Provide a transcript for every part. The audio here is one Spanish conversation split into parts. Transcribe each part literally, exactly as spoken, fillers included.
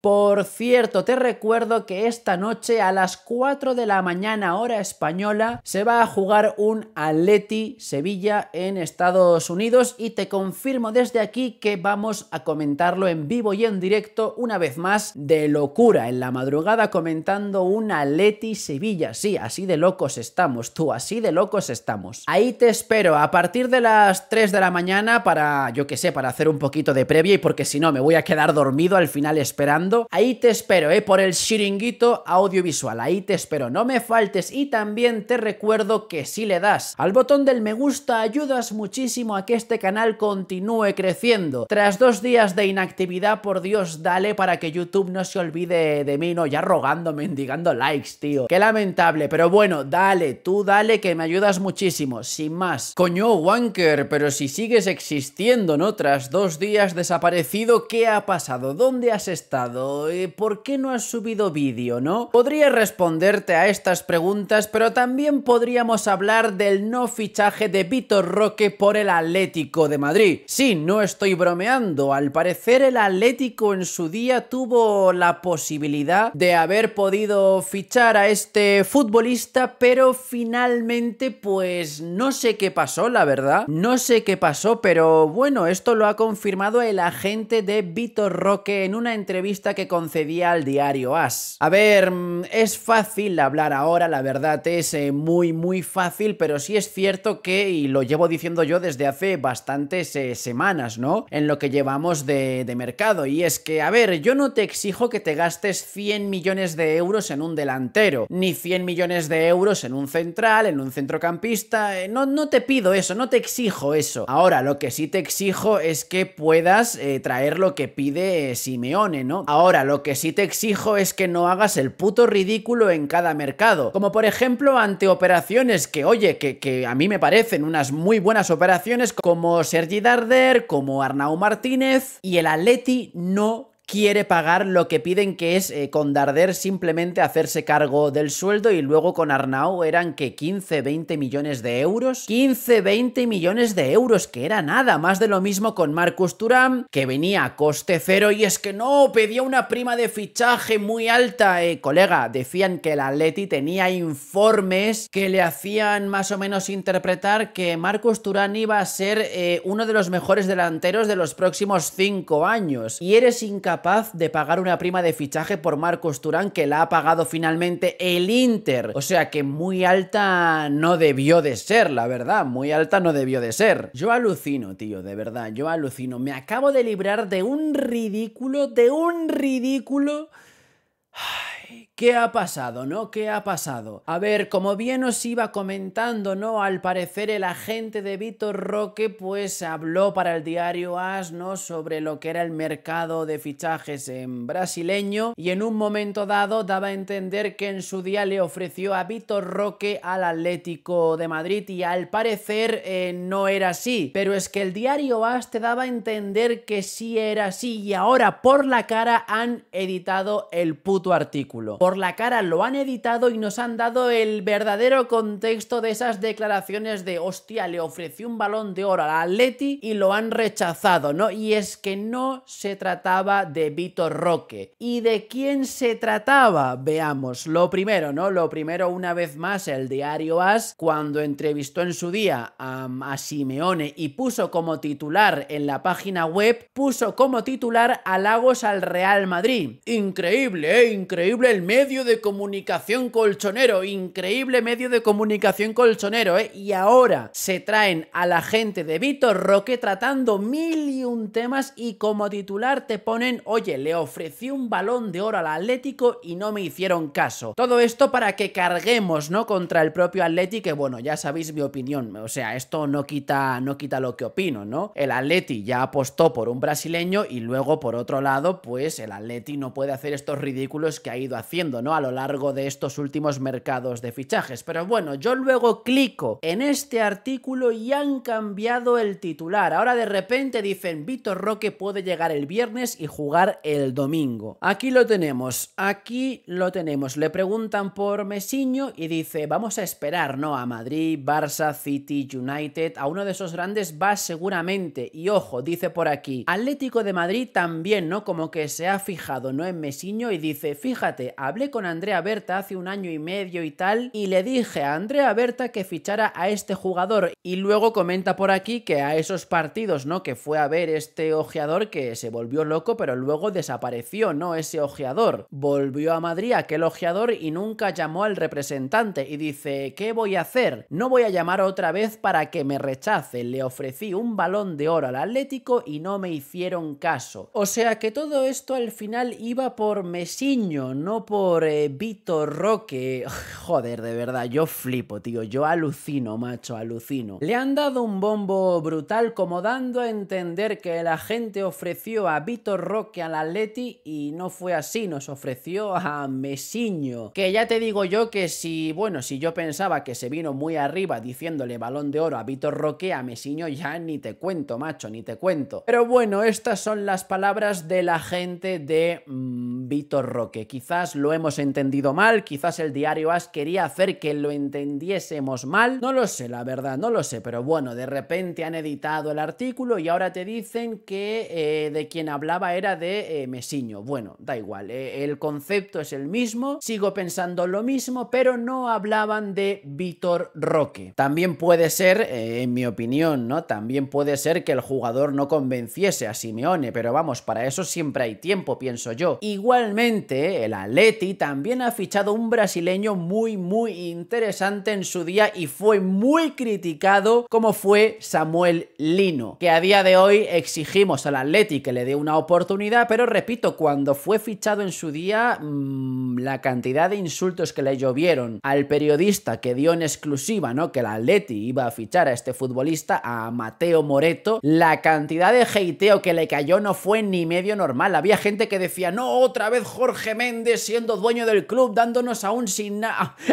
Por cierto, te recuerdo que esta noche a las cuatro de la mañana hora española se va a jugar un Atleti Sevilla en Estados Unidos y te confirmo desde aquí que vamos a comentarlo en vivo y en directo una vez más de locura, en la madrugada comentando un Atleti Sevilla. Sí, así de locos estamos, tú, así de locos estamos. Ahí te espero a partir de las tres de la mañana para, yo que sé, para hacer un poquito de previa y porque si no me voy a quedar dormido al final esperando. Ahí te espero, eh, por el chiringuito audiovisual, ahí te espero, no me faltes. Y también te recuerdo que si le das al botón del me gusta ayudas muchísimo a que este canal continúe creciendo. Tras dos días de inactividad, por Dios, dale para que YouTube no se olvide de mí, no, ya rogando, mendigando likes, tío. Qué lamentable, pero bueno, dale, tú dale que me ayudas muchísimo, sin más. Coño, Wanker, pero si sigues existiendo, ¿no? Tras dos días desaparecido, ¿qué ha pasado? ¿Dónde has estado? ¿Por qué no has subido vídeo, no? Podría responderte a estas preguntas, pero también podríamos hablar del no fichaje de Vitor Roque por el Atlético de Madrid. Sí, no estoy bromeando, al parecer el Atlético en su día tuvo la posibilidad de haber podido fichar a este futbolista, pero finalmente pues no sé qué pasó, la verdad. No sé qué pasó, pero bueno, esto lo ha confirmado el agente de Vitor Roque en una entrevista que concedía al diario A S. A ver, es fácil hablar ahora, la verdad es eh, muy muy fácil, pero sí es cierto que, y lo llevo diciendo yo desde hace bastantes eh, semanas, ¿no? En lo que llevamos de, de mercado, y es que, a ver, yo no te exijo que te gastes cien millones de euros en un delantero, ni cien millones de euros en un central, en un centrocampista, eh, no, no te pido eso, no te exijo eso. Ahora, lo que sí te exijo es que puedas eh, traer lo que pide eh, Simeone, ¿no? Ahora, lo que sí te exijo es que no hagas el puto ridículo en cada mercado. Como por ejemplo ante operaciones que, oye, que, que a mí me parecen unas muy buenas operaciones como Sergi Darder, como Arnau Martínez, y el Atleti no quiere pagar lo que piden, que es eh, con Darder simplemente hacerse cargo del sueldo, y luego con Arnau eran que quince, veinte millones de euros. quince, veinte millones de euros, que era nada, más de lo mismo con Marcus Thuram, que venía a coste cero, y es que no, pedía una prima de fichaje muy alta. Eh, colega, decían que el Atleti tenía informes que le hacían más o menos interpretar que Marcus Thuram iba a ser eh, uno de los mejores delanteros de los próximos cinco años, y eres incapaz capaz de pagar una prima de fichaje por Marcus Thuram, que la ha pagado finalmente el Inter. O sea que muy alta no debió de ser, la verdad, muy alta no debió de ser. Yo alucino, tío, de verdad, yo alucino. Me acabo de librar de un ridículo, de un ridículo... Ay, ¿qué ha pasado, no? ¿Qué ha pasado? A ver, como bien os iba comentando, ¿no? Al parecer el agente de Vitor Roque pues habló para el diario A S, ¿no? Sobre lo que era el mercado de fichajes en brasileño, y en un momento dado daba a entender que en su día le ofreció a Vitor Roque al Atlético de Madrid, y al parecer eh, no era así, pero es que el diario A S te daba a entender que sí era así, y ahora por la cara han editado el puto artículo. Por la cara lo han editado y nos han dado el verdadero contexto de esas declaraciones de hostia, le ofrecí un Balón de Oro al Atleti y lo han rechazado, ¿no? Y es que no se trataba de Vitor Roque. ¿Y de quién se trataba? Veamos. Lo primero, ¿no? Lo primero, una vez más, el diario A S, cuando entrevistó en su día a, a Simeone y puso como titular en la página web, puso como titular halagos al Real Madrid. Increíble, ¿eh? Increíble el medio de comunicación colchonero, increíble medio de comunicación colchonero, ¿eh? Y ahora se traen a la gente de Vitor Roque tratando mil y un temas, y como titular te ponen, oye, le ofrecí un Balón de Oro al Atlético y no me hicieron caso. Todo esto para que carguemos, ¿no? Contra el propio Atleti, que bueno, ya sabéis mi opinión, o sea, esto no quita, no quita lo que opino, ¿no? El Atleti ya apostó por un brasileño, y luego por otro lado, pues el Atleti no puede hacer estos ridículos que ha ido haciendo, ¿no?, a lo largo de estos últimos mercados de fichajes. Pero bueno, yo luego clico en este artículo y han cambiado el titular. Ahora de repente dicen Vitor Roque puede llegar el viernes y jugar el domingo. Aquí lo tenemos, aquí lo tenemos. Le preguntan por Mesiño y dice vamos a esperar, ¿no?, a Madrid, Barça, City, United, a uno de esos grandes va seguramente. Y ojo, dice por aquí, Atlético de Madrid también, ¿no?, como que se ha fijado, ¿no?, en Mesiño y dice, fíjate, hablé con Andrea Berta hace un año y medio y tal y le dije a Andrea Berta que fichara a este jugador. Y luego comenta por aquí que a esos partidos, ¿no?, que fue a ver este ojeador que se volvió loco pero luego desapareció, ¿no?, ese ojeador. Volvió a Madrid aquel ojeador y nunca llamó al representante y dice, ¿qué voy a hacer? No voy a llamar otra vez para que me rechace. Le ofrecí un balón de oro al Atlético y no me hicieron caso. O sea que todo esto al final iba por Mesiño, no por eh, Vitor Roque. Joder, de verdad, yo flipo, tío. Yo alucino, macho, alucino. Le han dado un bombo brutal, como dando a entender que la gente ofreció a Vitor Roque al Atleti y no fue así, nos ofreció a Mesiño. Que ya te digo yo que si, bueno, si yo pensaba que se vino muy arriba diciéndole balón de oro a Vitor Roque, a Mesiño ya ni te cuento, macho, ni te cuento. Pero bueno, estas son las palabras de la gente de mmm, Vitor Roque. Quizás lo hemos entendido mal, quizás el diario A S quería hacer que lo entendiésemos mal, no lo sé, la verdad, no lo sé, pero bueno, de repente han editado el artículo y ahora te dicen que eh, de quien hablaba era de eh, Mesiño. Bueno, da igual, eh, el concepto es el mismo, sigo pensando lo mismo, pero no hablaban de Vitor Roque. También puede ser, eh, en mi opinión, ¿no?, también puede ser que el jugador no convenciese a Simeone, pero vamos, para eso siempre hay tiempo, pienso yo. Igualmente, el Atleti también ha fichado un brasileño muy, muy interesante en su día y fue muy criticado, como fue Samuel Lino, que a día de hoy exigimos al Atleti que le dé una oportunidad, pero repito, cuando fue fichado en su día, mmm, la cantidad de insultos que le llovieron al periodista que dio en exclusiva, ¿no?, que el Atleti iba a fichar a este futbolista, a Mateo Moreto, la cantidad de hateo que le cayó no fue ni medio normal. Había gente que decía, no, otra vez Jorge Méndez siendo dueño del club, dándonos aún sin,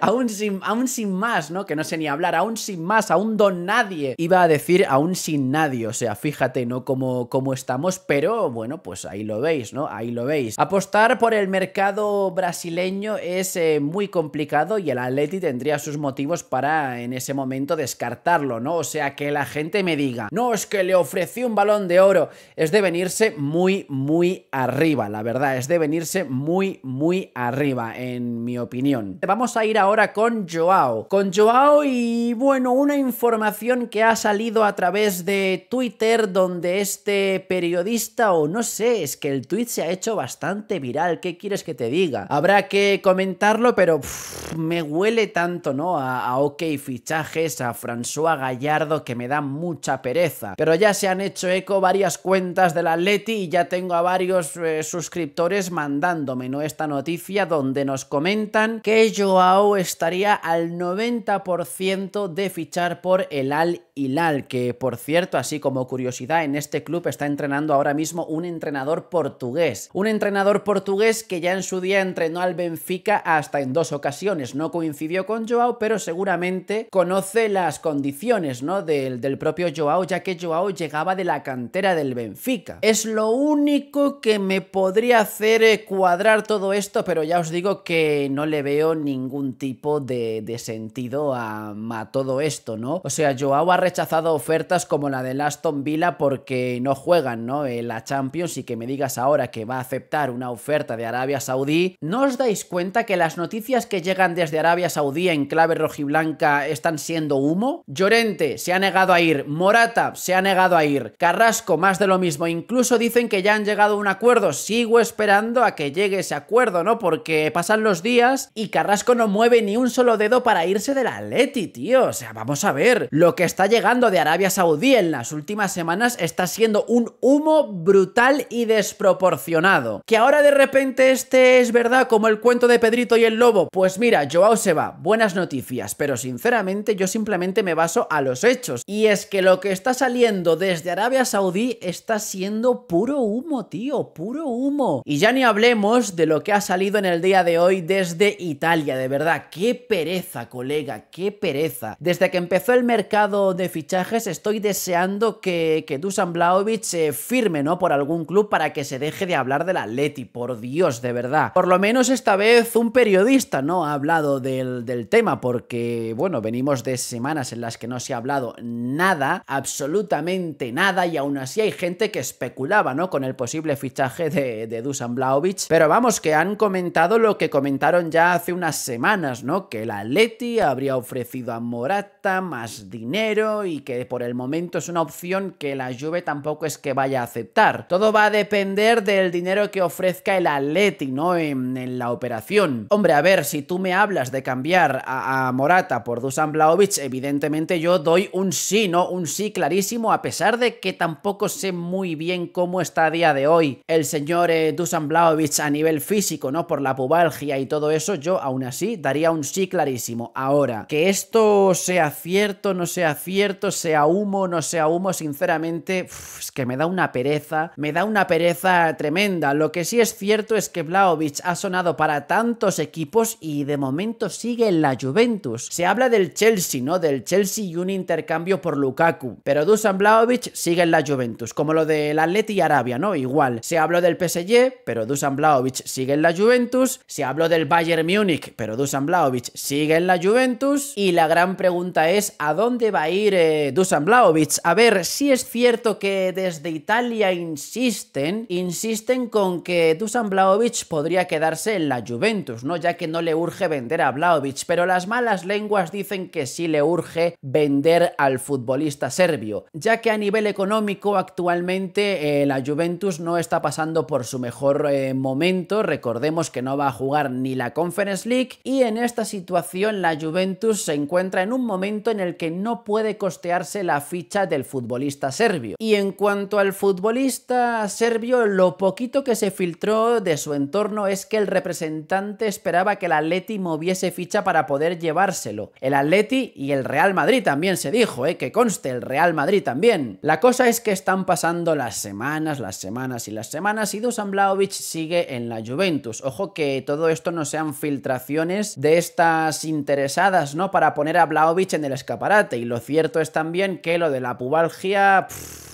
aún sin, aún sin más, ¿no?, que no sé ni hablar, aún sin más, aún don nadie. Iba a decir aún sin nadie, o sea, fíjate, ¿no?, como, como estamos, pero bueno, pues ahí lo veis, ¿no?, ahí lo veis. Apostar por el mercado brasileño es eh, muy complicado y el Atleti tendría sus motivos para en ese momento descartarlo, ¿no? O sea, que la gente me diga, no, es que le ofrecí un balón de oro, es de venirse muy, muy arriba, la verdad, es de venirse muy, muy arriba, en mi opinión. Vamos a ir ahora con Joao. Con Joao y, bueno, una información que ha salido a través de Twitter, donde este periodista, o no sé, es que el tweet se ha hecho bastante viral, ¿qué quieres que te diga? Habrá que comentarlo, pero pff, me huele tanto, ¿no?, a, a OK Fichajes, a François Gallardo, que me da mucha pereza. Pero ya se han hecho eco varias cuentas del Atleti y ya tengo a varios eh, suscriptores mandándome, ¿no?, esta noticia donde nos comentan que Joao estaría al noventa por ciento de fichar por el Al Hilal, que por cierto, así como curiosidad, en este club está entrenando ahora mismo un entrenador portugués. Un entrenador portugués que ya en su día entrenó al Benfica hasta en dos ocasiones. No coincidió con Joao, pero seguramente conoce las condiciones, ¿no?, del, del propio Joao, ya que Joao llegaba de la cantera del Benfica. Es lo único que me podría hacer cuadrar todo esto, pero ya os digo que no le veo ningún tipo de, de sentido a, a todo esto, ¿no? O sea, Joao ha rechazado ofertas como la del Aston Villa porque no juegan, ¿no?, en la Champions, y que me digas ahora que va a aceptar una oferta de Arabia Saudí. ¿No os dais cuenta que las noticias que llegan desde Arabia Saudí en clave rojiblanca están siendo humo? Llorente se ha negado a ir, Morata se ha negado a ir, Carrasco más de lo mismo, incluso dicen que ya han llegado a un acuerdo. Sigo esperando a que llegue ese acuerdo, ¿no?, porque pasan los días y Carrasco no mueve ni un solo dedo para irse del Atleti, tío. O sea, vamos a ver, lo que está llegando de Arabia Saudí en las últimas semanas está siendo un humo brutal y desproporcionado. Que ahora de repente este es verdad como el cuento de Pedrito y el Lobo. Pues mira, Joao se va, buenas noticias, pero sinceramente yo simplemente me baso a los hechos. Y es que lo que está saliendo desde Arabia Saudí está siendo puro humo, tío, puro humo. Y ya ni hablemos de lo que ha salido en el día de hoy desde Italia, de verdad, qué pereza, colega, qué pereza. Desde que empezó el mercado de fichajes estoy deseando que, que Dusan Vlahovic se firme, ¿no?, por algún club para que se deje de hablar del Atleti, por Dios, de verdad. Por lo menos esta vez un periodista no ha hablado del, del tema, porque, bueno, venimos de semanas en las que no se ha hablado nada, absolutamente nada, y aún así hay gente que especulaba, ¿no?, con el posible fichaje de, de Dusan Vlahovic, pero vamos, que han comentado lo que comentaron ya hace unas semanas, ¿no?, que el Atleti habría ofrecido a Morata más dinero y que por el momento es una opción que la Juve tampoco es que vaya a aceptar. Todo va a depender del dinero que ofrezca el Atleti, ¿no?, en, en la operación. Hombre, a ver, si tú me hablas de cambiar a, a Morata por Dusan Vlahovic, evidentemente yo doy un sí, ¿no?, un sí clarísimo, a pesar de que tampoco sé muy bien cómo está a día de hoy el señor eh, Dusan Vlahovic a nivel físico, ¿no?, por la pubalgia y todo eso, yo aún así daría un sí clarísimo. Ahora, que esto sea cierto, no sea cierto, sea humo, no sea humo, sinceramente, es que me da una pereza, me da una pereza tremenda. Lo que sí es cierto es que Vlahovic ha sonado para tantos equipos y de momento sigue en la Juventus. Se habla del Chelsea, ¿no?, del Chelsea y un intercambio por Lukaku, pero Dusan Vlahovic sigue en la Juventus, como lo del Atleti y Arabia, ¿no?, igual. Se habló del P S G, pero Dusan Vlahovic sigue en la Juventus. Se habló del Bayern Múnich, pero Dusan Vlahovic sigue en la Juventus. Y la gran pregunta es, ¿a dónde va a ir eh, Dusan Vlahovic? A ver, sí es cierto que desde Italia insisten, insisten con que Dusan Vlahovic podría quedarse en la Juventus, ¿no?, ya que no le urge vender a Vlahovic, pero las malas lenguas dicen que sí le urge vender al futbolista serbio, ya que a nivel económico actualmente eh, la Juventus no está pasando por su mejor eh, momento. Recordemos que no va a jugar ni la Conference League y en esta situación la Juventus se encuentra en un momento en el que no puede costearse la ficha del futbolista serbio. Y en cuanto al futbolista serbio, lo poquito que se filtró de su entorno es que el representante esperaba que el Atleti moviese ficha para poder llevárselo. El Atleti y el Real Madrid también se dijo, eh, que conste, el Real Madrid también. La cosa es que están pasando las semanas, las semanas y las semanas y Dusan Vlahovic sigue en la Juventus. Ojo que todo esto no sean filtraciones de estas interesadas, ¿no?, para poner a Vlahovic en el escaparate. Y lo cierto es también que lo de la pubalgia... Pff,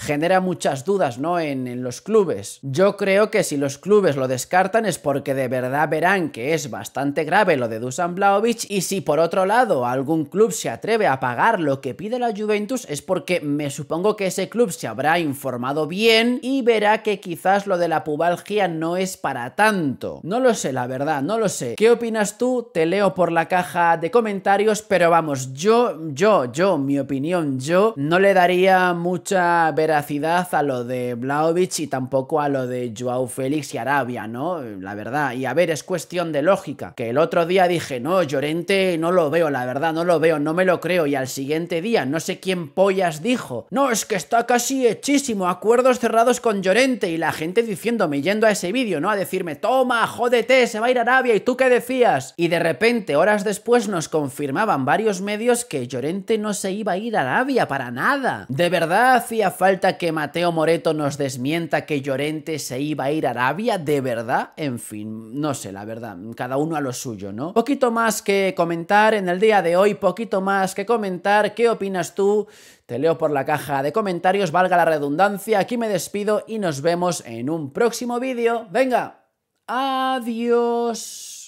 genera muchas dudas, ¿no?, en, en los clubes. Yo creo que si los clubes lo descartan es porque de verdad verán que es bastante grave lo de Dusan Vlahovic, y si por otro lado algún club se atreve a pagar lo que pide la Juventus es porque me supongo que ese club se habrá informado bien y verá que quizás lo de la pubalgia no es para tanto. No lo sé, la verdad, no lo sé. ¿Qué opinas tú? Te leo por la caja de comentarios, pero vamos, yo, yo, yo, mi opinión, yo no le daría mucha veracidad a lo de Vlahovic y tampoco a lo de Joao Félix y Arabia, ¿no?, la verdad. Y a ver, es cuestión de lógica, que el otro día dije, no, Llorente no lo veo, la verdad, no lo veo, no me lo creo, y al siguiente día no sé quién pollas dijo, no, es que está casi hechísimo, acuerdos cerrados con Llorente, y la gente diciéndome, yendo a ese vídeo, ¿no?, a decirme, toma, jódete, se va a ir a Arabia, ¿y tú qué decías? Y de repente, horas después, nos confirmaban varios medios que Llorente no se iba a ir a Arabia para nada. De verdad hacía falta que Mateo Moreto nos desmienta que Llorente se iba a ir a Arabia, de verdad. En fin, no sé, la verdad, cada uno a lo suyo, ¿no? Poquito más que comentar en el día de hoy, poquito más que comentar. ¿Qué opinas tú? Te leo por la caja de comentarios, valga la redundancia. Aquí me despido y nos vemos en un próximo vídeo. Venga, adiós.